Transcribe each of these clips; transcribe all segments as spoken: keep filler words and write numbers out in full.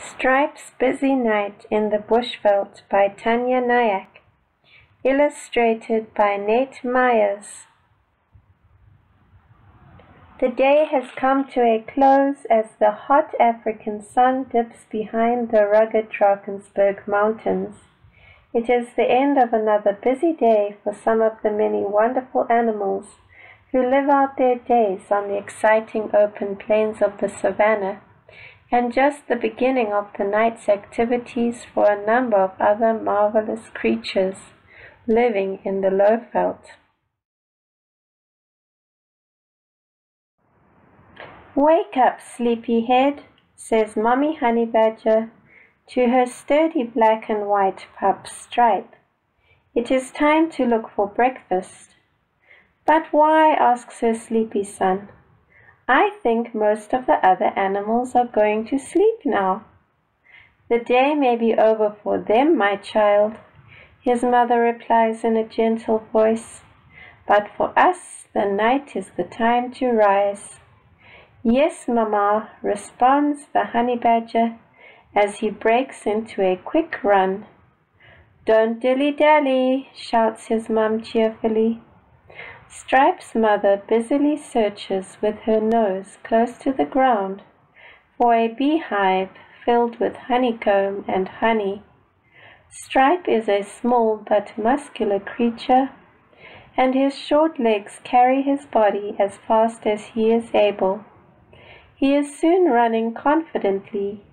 Stripe's Busy Night in the Bushveld by Tanja Nayak, illustrated by Nate Myers. The day has come to a close as the hot African sun dips behind the rugged Drakensberg mountains. It is the end of another busy day for some of the many wonderful animals who live out their days on the exciting open plains of the savannah, and just the beginning of the night's activities for a number of other marvelous creatures living in the lowveld. "Wake up, sleepyhead," says Mommy Honey Badger to her sturdy black and white pup Stripe. "It is time to look for breakfast." "But why?" asks her sleepy son. "I think most of the other animals are going to sleep now." "The day may be over for them, my child," his mother replies in a gentle voice, "but for us the night is the time to rise." "Yes, Mama," responds the honey badger as he breaks into a quick run. "Don't dilly-dally," shouts his mum cheerfully. Stripe's mother busily searches with her nose close to the ground for a beehive filled with honeycomb and honey. Stripe is a small but muscular creature, and his short legs carry his body as fast as he is able. He is soon running confidently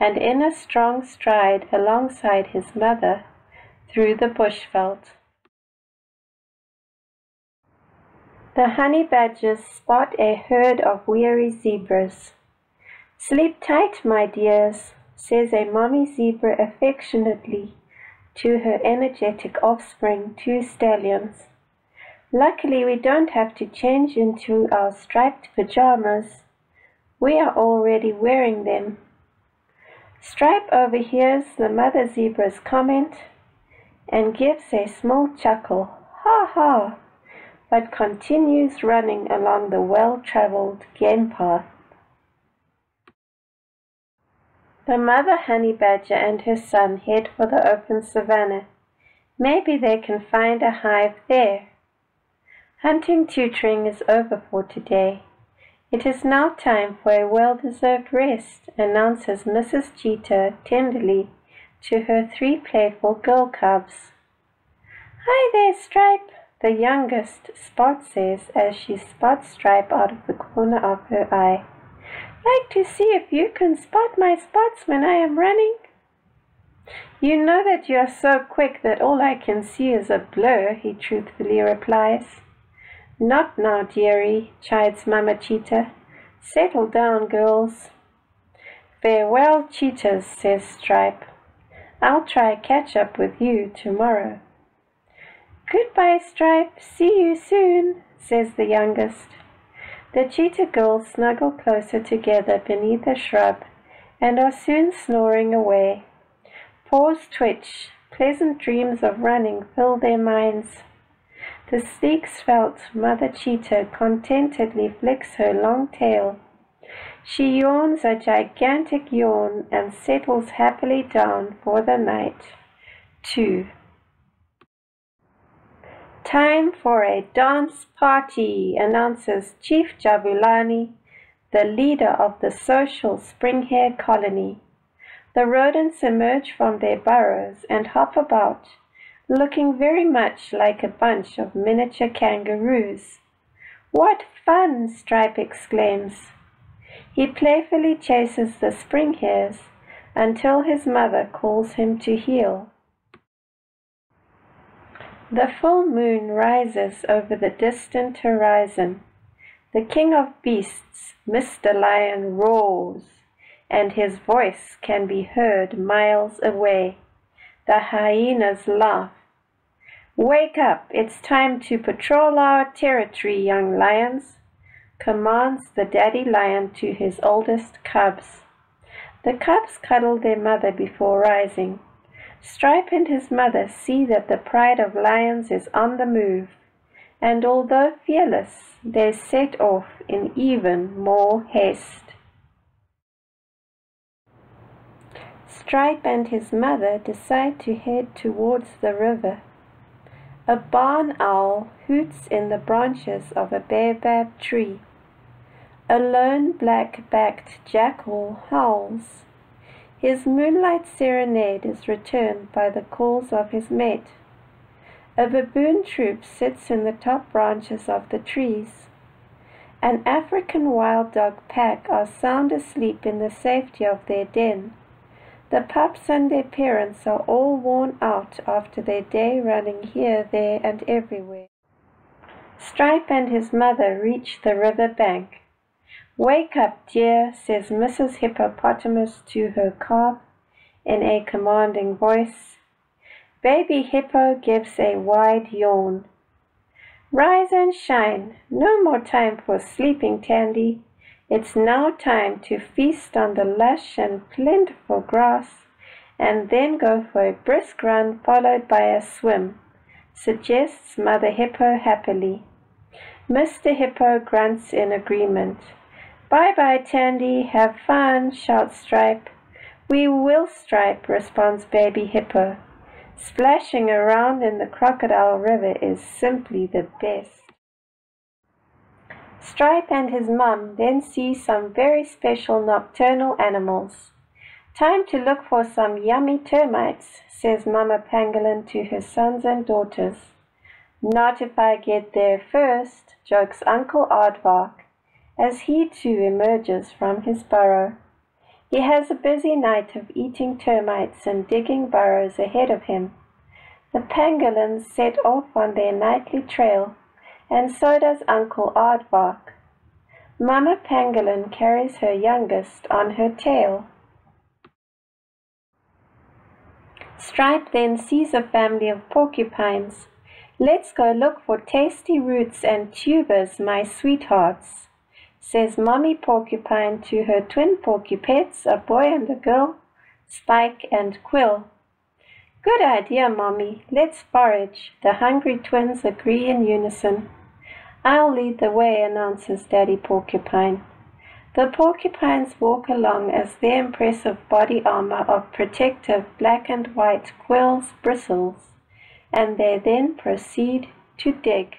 and in a strong stride alongside his mother through the bushveld. The honey badgers spot a herd of weary zebras. "Sleep tight, my dears," says a mommy zebra affectionately to her energetic offspring, two stallions. "Luckily, we don't have to change into our striped pajamas. We are already wearing them." Stripe overhears the mother zebra's comment and gives a small chuckle, "Ha ha!" but continues running along the well-traveled game path. The mother honey badger and her son head for the open savannah. Maybe they can find a hive there. Hunting tutoring is over for today. "It is now time for a well-deserved rest," announces Missus Cheetah tenderly to her three playful girl cubs. "Hi there, Stripe," the youngest Spot says as she spots Stripe out of the corner of her eye. "Like to see if you can spot my spots when I am running." "You know that you are so quick that all I can see is a blur," he truthfully replies. "Not now, dearie," chides Mama Cheetah. "Settle down, girls." "Farewell, cheetahs," says Stripe. "I'll try catch up with you tomorrow." "Goodbye, Stripe, see you soon," says the youngest. The cheetah girls snuggle closer together beneath a shrub and are soon snoring away. Paws twitch, pleasant dreams of running fill their minds. The sleek-svelte mother cheetah contentedly flicks her long tail. She yawns a gigantic yawn and settles happily down for the night, too. "Time for a dance party," announces Chief Jabulani, the leader of the social spring-hare colony. The rodents emerge from their burrows and hop about, looking very much like a bunch of miniature kangaroos. "What fun!" Stripe exclaims. He playfully chases the spring-hares until his mother calls him to heel. The full moon rises over the distant horizon. The king of beasts, Mister Lion, roars, and his voice can be heard miles away. The hyenas laugh. "Wake up, it's time to patrol our territory, young lions," commands the daddy lion to his oldest cubs. The cubs cuddle their mother before rising. Stripe and his mother see that the pride of lions is on the move, and although fearless, they set off in even more haste. Stripe and his mother decide to head towards the river. A barn owl hoots in the branches of a baobab tree. A lone black-backed jackal howls. His moonlight serenade is returned by the calls of his mate. A baboon troop sits in the top branches of the trees. An African wild dog pack are sound asleep in the safety of their den. The pups and their parents are all worn out after their day running here, there, and everywhere. Stripe and his mother reach the river bank. "Wake up, dear," says Missus Hippopotamus to her calf in a commanding voice. Baby Hippo gives a wide yawn. "Rise and shine. No more time for sleeping, Tandy. It's now time to feast on the lush and plentiful grass and then go for a brisk run followed by a swim," suggests Mother Hippo happily. Mister Hippo grunts in agreement. "Bye-bye, Tandy. Have fun," shouts Stripe. "We will, Stripe," responds Baby Hippo. Splashing around in the Crocodile River is simply the best. Stripe and his mum then see some very special nocturnal animals. "Time to look for some yummy termites," says Mama Pangolin to her sons and daughters. "Not if I get there first," jokes Uncle Aardvark, as he too emerges from his burrow. He has a busy night of eating termites and digging burrows ahead of him. The pangolins set off on their nightly trail, and so does Uncle Aardvark. Mama Pangolin carries her youngest on her tail. Stripe then sees a family of porcupines. "Let's go look for tasty roots and tubers, my sweethearts," says Mommy Porcupine to her twin porcupets, a boy and a girl, Spike and Quill. "Good idea, Mommy. Let's forage," the hungry twins agree in unison. "I'll lead the way," announces Daddy Porcupine. The porcupines walk along as their impressive body armor of protective black and white quills bristles, and they then proceed to dig.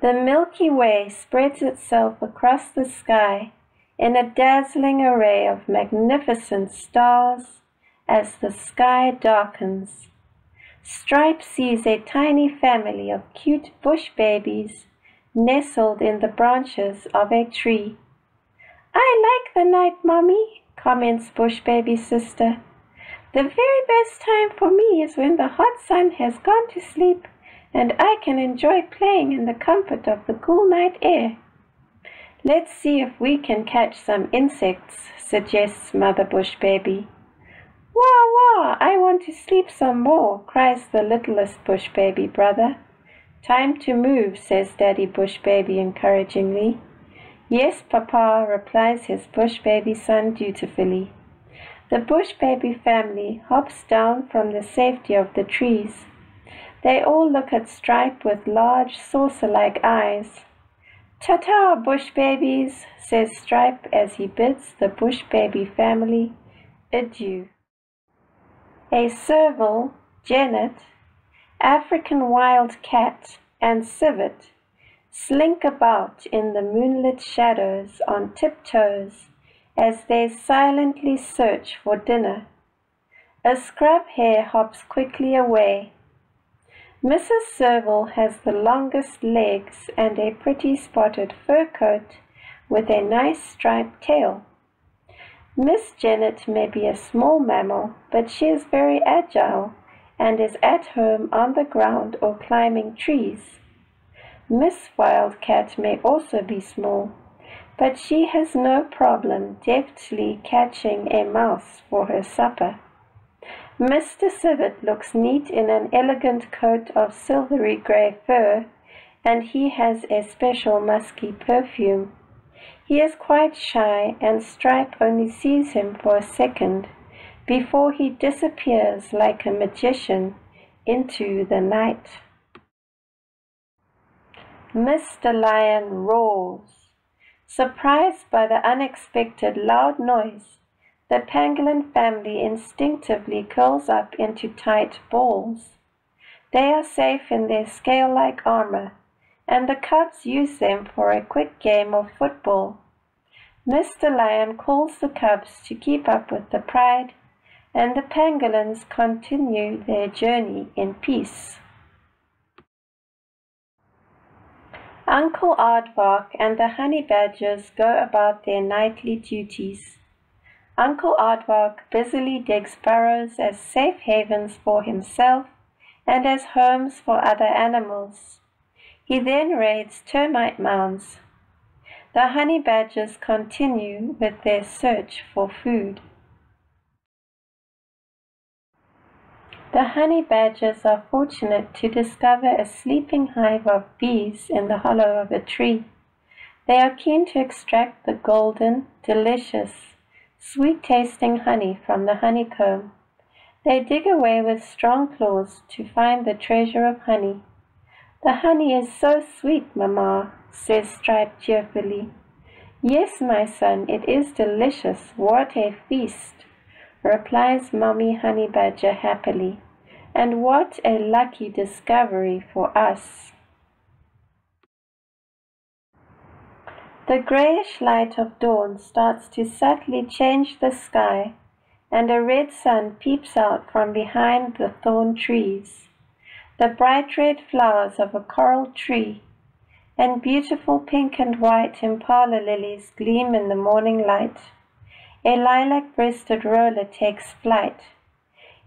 The Milky Way spreads itself across the sky in a dazzling array of magnificent stars as the sky darkens. Stripe sees a tiny family of cute bush babies nestled in the branches of a tree. "I like the night, Mommy," comments Bush Baby Sister. "The very best time for me is when the hot sun has gone to sleep and I can enjoy playing in the comfort of the cool night air." "Let's see if we can catch some insects," suggests Mother Bush Baby. "Wah, wah, I want to sleep some more," cries the littlest Bush Baby brother. "Time to move," says Daddy Bush Baby encouragingly. "Yes, Papa," replies his Bush Baby son dutifully. The Bush Baby family hops down from the safety of the trees. They all look at Stripe with large saucer-like eyes. "Ta-ta, Bush Babies," says Stripe as he bids the Bush Baby family adieu. A serval, jennet, African wild cat, and civet slink about in the moonlit shadows on tiptoes as they silently search for dinner. A scrub hare hops quickly away. Missus Serval has the longest legs and a pretty spotted fur coat with a nice striped tail. Miss Jennet may be a small mammal, but she is very agile and is at home on the ground or climbing trees. Miss Wildcat may also be small, but she has no problem deftly catching a mouse for her supper. Mister Civet looks neat in an elegant coat of silvery grey fur, and he has a special musky perfume. He is quite shy, and Stripe only sees him for a second before he disappears like a magician into the night. Mister Lion roars. Surprised by the unexpected loud noise, The pangolin family instinctively curls up into tight balls. They are safe in their scale-like armor, and the cubs use them for a quick game of football. Mister Lion calls the cubs to keep up with the pride, and the pangolins continue their journey in peace. Uncle Aardvark and the honey badgers go about their nightly duties. Uncle Aardvark busily digs burrows as safe havens for himself and as homes for other animals. He then raids termite mounds. The honey badgers continue with their search for food. The honey badgers are fortunate to discover a sleeping hive of bees in the hollow of a tree. They are keen to extract the golden, delicious, sweet-tasting honey from the honeycomb. They dig away with strong claws to find the treasure of honey. "The honey is so sweet, Mamma," says Stripe cheerfully. "Yes, my son, it is delicious. What a feast," replies Mommy Honey Badger happily. "And what a lucky discovery for us." The grayish light of dawn starts to subtly change the sky, and a red sun peeps out from behind the thorn trees. The bright red flowers of a coral tree and beautiful pink and white impala lilies gleam in the morning light. A lilac-breasted roller takes flight.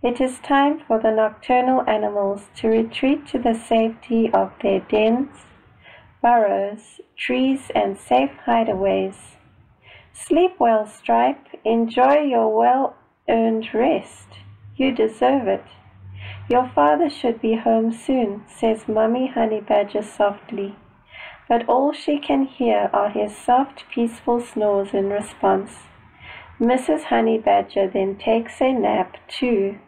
It is time for the nocturnal animals to retreat to the safety of their dens, burrows, trees, and safe hideaways. "Sleep well, Stripe. Enjoy your well-earned rest. You deserve it. Your father should be home soon," says Mummy Honey Badger softly, but all she can hear are his soft, peaceful snores in response. Missus Honey Badger then takes a nap too.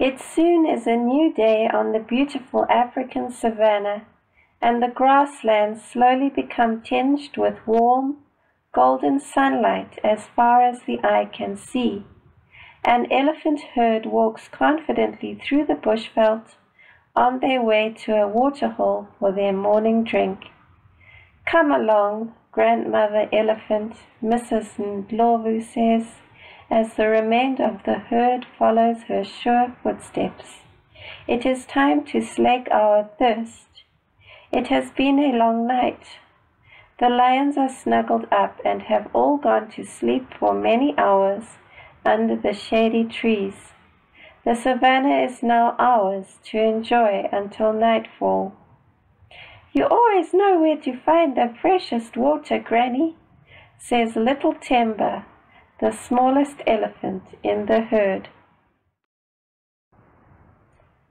It soon is a new day on the beautiful African savanna, and the grasslands slowly become tinged with warm, golden sunlight as far as the eye can see. An elephant herd walks confidently through the bushveld on their way to a waterhole for their morning drink. "Come along, Grandmother Elephant," Missus Ndlovu says, as the remainder of the herd follows her sure footsteps. "It is time to slake our thirst. It has been a long night." The lions are snuggled up and have all gone to sleep for many hours under the shady trees. The savannah is now ours to enjoy until nightfall. "You always know where to find the freshest water, Granny," says little Temba, the smallest elephant in the herd.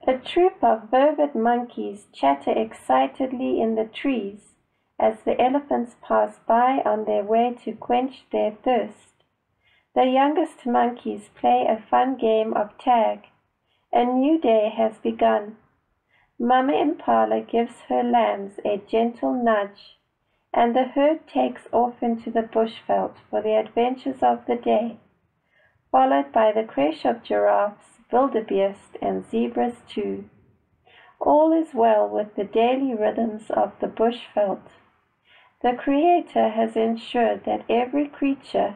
A troop of vervet monkeys chatter excitedly in the trees as the elephants pass by on their way to quench their thirst. The youngest monkeys play a fun game of tag. A new day has begun. Mama Impala gives her lambs a gentle nudge, and the herd takes off into the bushveld for the adventures of the day, followed by the crash of giraffes, wildebeest, and zebras too. All is well with the daily rhythms of the bushveld. The Creator has ensured that every creature,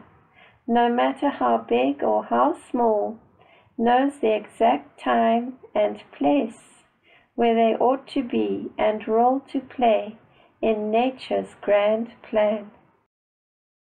no matter how big or how small, knows the exact time and place where they ought to be and role to play in nature's grand plan.